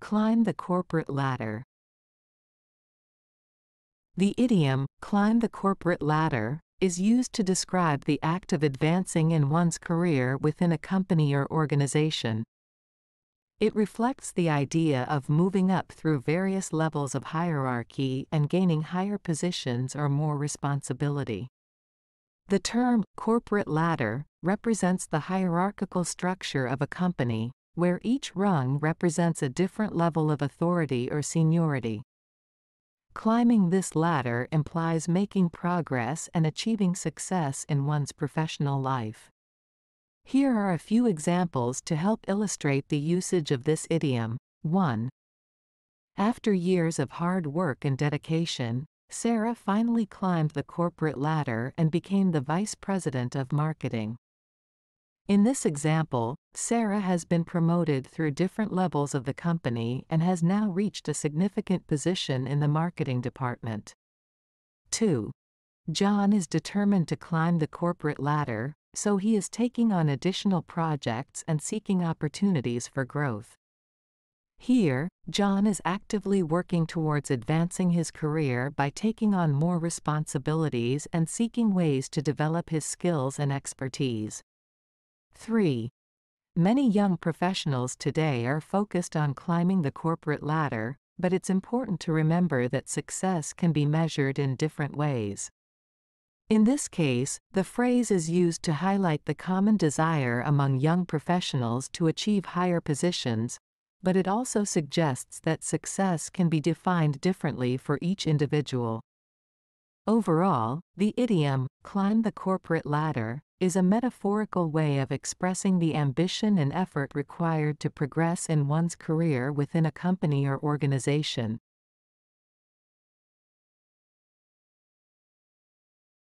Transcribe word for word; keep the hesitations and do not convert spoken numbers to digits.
Climb the corporate ladder. The idiom, climb the corporate ladder, is used to describe the act of advancing in one's career within a company or organization. It reflects the idea of moving up through various levels of hierarchy and gaining higher positions or more responsibility. The term, corporate ladder, represents the hierarchical structure of a company, where each rung represents a different level of authority or seniority. Climbing this ladder implies making progress and achieving success in one's professional life. Here are a few examples to help illustrate the usage of this idiom. one. After years of hard work and dedication, Sarah finally climbed the corporate ladder and became the vice president of marketing. In this example, Sarah has been promoted through different levels of the company and has now reached a significant position in the marketing department. two. John is determined to climb the corporate ladder, so he is taking on additional projects and seeking opportunities for growth. Here, John is actively working towards advancing his career by taking on more responsibilities and seeking ways to develop his skills and expertise. three. Many young professionals today are focused on climbing the corporate ladder, but it's important to remember that success can be measured in different ways. In this case, the phrase is used to highlight the common desire among young professionals to achieve higher positions, but it also suggests that success can be defined differently for each individual. Overall, the idiom, climb the corporate ladder, is a metaphorical way of expressing the ambition and effort required to progress in one's career within a company or organization.